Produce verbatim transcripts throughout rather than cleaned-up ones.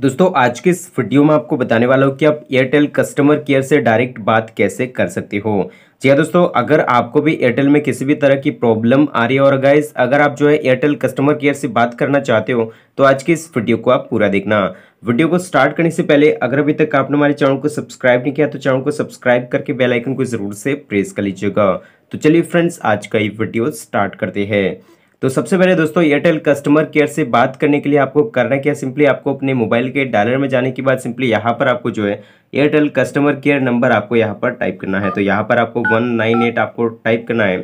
दोस्तों आज के इस वीडियो में आपको बताने वाला हूँ कि आप एयरटेल कस्टमर केयर से डायरेक्ट बात कैसे कर सकते हो। जी हाँ दोस्तों, अगर आपको भी एयरटेल में किसी भी तरह की प्रॉब्लम आ रही है और गाइस अगर आप जो है एयरटेल कस्टमर केयर से बात करना चाहते हो तो आज के इस वीडियो को आप पूरा देखना। वीडियो को स्टार्ट करने से पहले अगर अभी तक आपने हमारे चैनल को सब्सक्राइब नहीं किया तो चैनल को सब्सक्राइब करके बेल आइकन को जरूर से प्रेस कर लीजिएगा। तो चलिए फ्रेंड्स आज का ये वीडियो स्टार्ट करते हैं। तो सबसे पहले दोस्तों एयरटेल कस्टमर केयर से बात करने के लिए आपको करना क्या, सिंपली आपको अपने मोबाइल के डायलर में जाने के बाद सिंपली यहाँ पर आपको जो है एयरटेल कस्टमर केयर नंबर आपको यहाँ पर टाइप करना है। तो यहाँ पर आपको वन नाइन एट आपको टाइप करना है।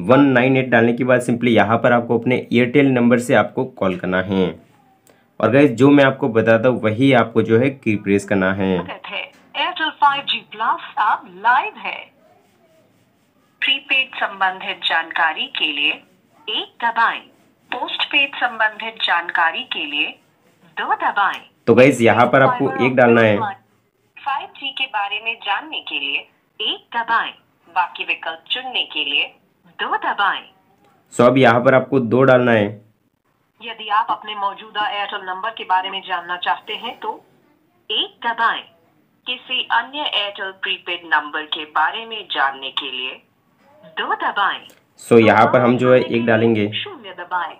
वन नाइन एट डालने के बाद सिंपली यहाँ पर आपको अपने एयरटेल नंबर से आपको कॉल करना है और गाइस जो मैं आपको बताता हूँ वही आपको जो है की प्रेस करना है। एयरटेल फाइव जी प्लस आप लाइव है। प्रीपेड संबंधित जानकारी के लिए एक दबाएं, पोस्टपेड संबंधित जानकारी के लिए दो दबाएं। तो गाइस यहाँ पर आपको एक डालना है। फाइव जी के बारे में जानने के लिए एक दबाएं, बाकी विकल्प चुनने के लिए दो दबाएं। सो अब यहाँ पर आपको दो डालना है। यदि आप अपने मौजूदा एयरटेल नंबर के बारे में जानना चाहते हैं तो एक दबाएं। किसी अन्य एयरटेल प्रीपेड नंबर के बारे में जानने के लिए दो दबाएं। सो so, यहाँ पर हम जो है एक डालेंगे। शून्य दबाएं।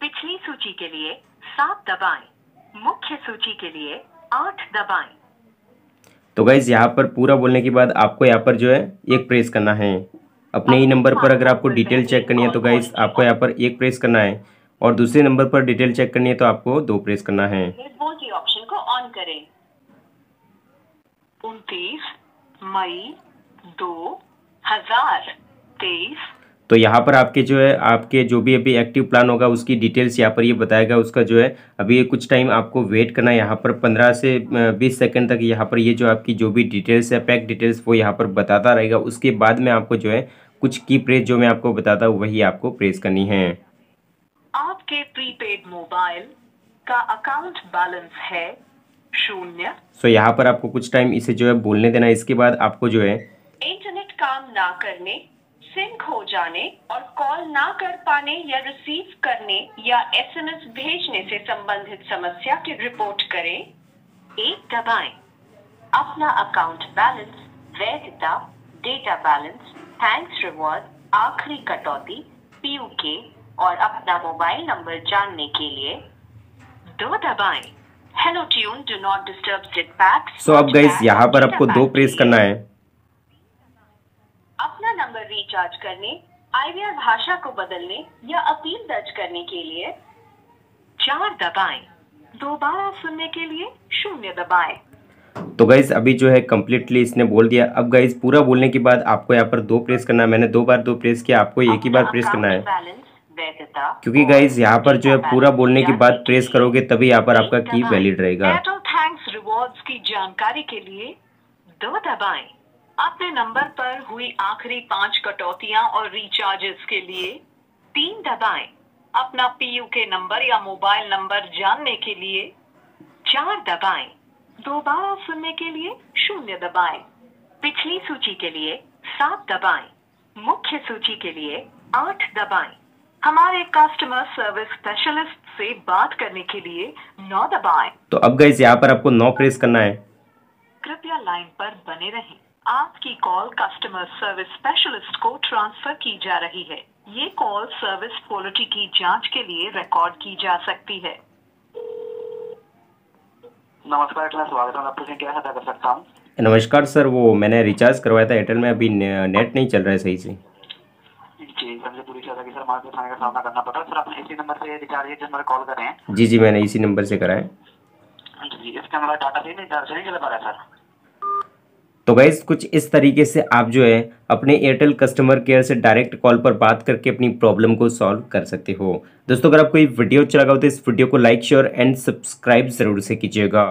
पिछली सूची के लिए सात दबाएं, मुख्य सूची के लिए आठ दबाएं। तो गाइज यहाँ पर पूरा बोलने के बाद आपको यहाँ पर जो है एक प्रेस करना है अपने ही नंबर पर। अगर आपको डिटेल चेक करनी है तो गाइज आपको यहाँ पर एक प्रेस करना है और दूसरे नंबर पर डिटेल चेक करनी है तो आपको दो प्रेस करना है। ऑप्शन को ऑन करें। उनतीस मई दो हजार तेईस। तो यहाँ पर आपके जो है आपके जो भी अभी एक्टिव प्लान होगा उसकी डिटेल्स यहाँ पर ये यह बताएगा। उसका जो है अभी कुछ टाइम आपको वेट करना है। यहाँ पर पंद्रह से बीस सेकंड तक यहाँ पर ये यह जो आपकी जो भी डिटेल्स है पैक डिटेल्स वो यहाँ पर बताता रहेगा। उसके बाद में आपको जो है कुछ की प्रेस जो मैं आपको बताता हूँ वही आपको प्रेस करनी है। आपके प्रीपेड मोबाइल का अकाउंट बैलेंस है शून्य। सो यहाँ पर आपको कुछ टाइम इसे जो है बोलने देना। इसके बाद आपको जो है इंटरनेट काम ना करने, सिम खो जाने और कॉल ना कर पाने या रिसीव करने या एसएमएस भेजने से संबंधित समस्या की रिपोर्ट करें, एक दबाएं। अपना अकाउंट बैलेंस, वैधता, डेटा बैलेंस, थैंक्स रिवॉर्ड, आखिरी कटौती, पीयूके और अपना मोबाइल नंबर जानने के लिए दो दबाएं। Hello tune do not disturb set back. So अब गाइस यहाँ पर आपको दो प्रेस करना है। अपना नंबर रिचार्ज करने, आईवीआर भाषा को बदलने या अपील दर्ज करने के लिए चार दबाएं। दोबारा सुनने के लिए शून्य दबाएं। तो गाइज अभी जो है कम्प्लीटली इसने बोल दिया। अब गाइज पूरा बोलने के बाद आपको यहाँ पर दो प्रेस करना है। मैंने दो बार दो प्रेस किया, आपको एक ही बार प्रेस करना है क्योंकि गाइज यहाँ पर जो है पूरा बोलने के बाद प्रेस करोगे तभी यहाँ पर आपका की वैलिड रहेगा। थैंक्स रिवॉर्ड्स की जानकारी के लिए दो दबाएं। अपने नंबर पर हुई आखिरी पांच कटौतियां और रिचार्जेस के लिए तीन दबाएं। अपना पीयू के नंबर या मोबाइल नंबर जानने के लिए चार दबाएं। दोबारा सुनने के लिए शून्य दबाएं। पिछली सूची के लिए सात दबाएं, मुख्य सूची के लिए आठ दबाएं। हमारे कस्टमर सर्विस स्पेशलिस्ट से बात करने के लिए नौ दबाएं। तो अब गाइस यहाँ पर आपको नौ प्रेस करना है। कृपया लाइन पर बने रहें, आपकी कॉल कस्टमर सर्विस स्पेशलिस्ट को ट्रांसफर की जा रही है। ये कॉल सर्विस क्वालिटी की जांच के लिए रिकॉर्ड की जा सकती है। नमस्कार स्वागत है आपका, क्या सहायता कर सकता हूँ? नमस्कार सर, वो मैंने रिचार्ज करवाया था एयरटेल में, अभी नेट नहीं चल रहा है सही से। जी हमसे पूरी चाहता कि सर मार्ग को थाने का सामना करना पड़ा। सर आपने इसी नंबर से रिचार्ज जिस नंबर कॉल कर रहे हैं? जी जी मैंने इसी नंबर से कराया जी। इसका हमारा डाटा सही नहीं चल पा रहा है सर। तो गाइस कुछ इस तरीके से आप जो है अपने एयरटेल कस्टमर केयर से डायरेक्ट कॉल पर बात करके अपनी प्रॉब्लम को सॉल्व कर सकते हो। दोस्तों अगर आपको ये वीडियो अच्छा लगा हो तो इस वीडियो को लाइक शेयर एंड सब्सक्राइब जरूर से कीजिएगा।